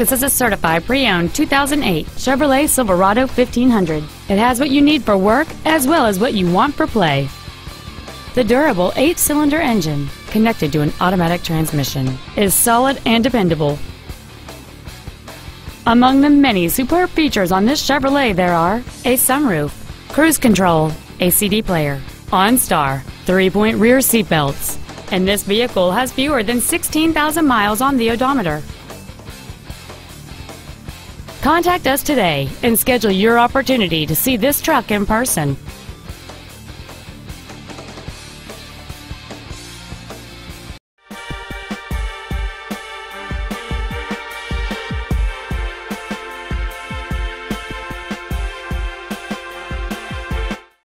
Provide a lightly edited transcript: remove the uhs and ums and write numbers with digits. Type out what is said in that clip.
This is a certified pre-owned 2008 Chevrolet Silverado 1500. It has what you need for work as well as what you want for play. The durable 8-cylinder engine, connected to an automatic transmission, is solid and dependable. Among the many superb features on this Chevrolet there are a sunroof, cruise control, a CD player, OnStar, 3-point rear seatbelts, and this vehicle has fewer than 16,000 miles on the odometer. Contact us today and schedule your opportunity to see this truck in person.